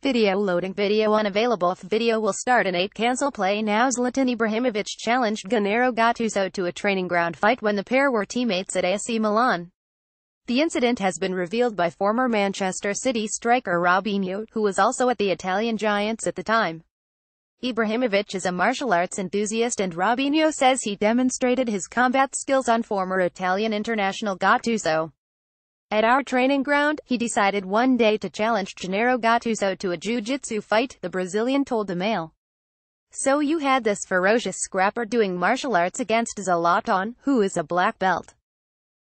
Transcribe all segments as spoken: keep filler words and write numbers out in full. Video loading. Video unavailable. If video will start in eight. Cancel play now. Zlatan Ibrahimović challenged Gennaro Gattuso to a training ground fight when the pair were teammates at A C Milan. The incident has been revealed by former Manchester City striker Robinho, who was also at the Italian Giants at the time. Ibrahimović is a martial arts enthusiast and Robinho says he demonstrated his combat skills on former Italian international Gattuso. At our training ground, he decided one day to challenge Gennaro Gattuso to a jiu-jitsu fight, the Brazilian told the Mail. So you had this ferocious scrapper doing martial arts against Zlatan, who is a black belt.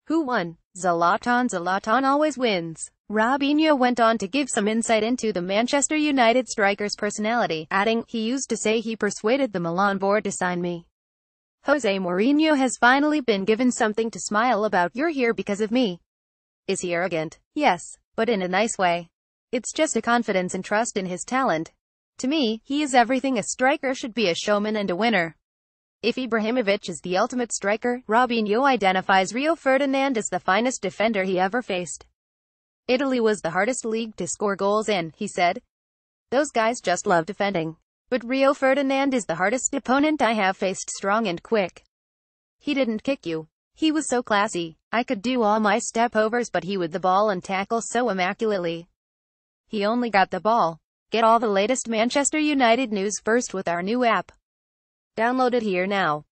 Who won? Zlatan. Zlatan always wins. Robinho went on to give some insight into the Manchester United striker's personality, adding, he used to say he persuaded the Milan board to sign me. Jose Mourinho has finally been given something to smile about. You're here because of me. Is he arrogant? Yes, but in a nice way. It's just a confidence and trust in his talent. To me, he is everything a striker should be, a showman and a winner. If Ibrahimović is the ultimate striker, Robinho identifies Rio Ferdinand as the finest defender he ever faced. Italy was the hardest league to score goals in, he said. Those guys just love defending. But Rio Ferdinand is the hardest opponent I have faced, strong and quick. He didn't kick you. He was so classy. I could do all my step-overs, but he would the ball and tackle so immaculately. He only got the ball. Get all the latest Manchester United news first with our new app. Download it here now.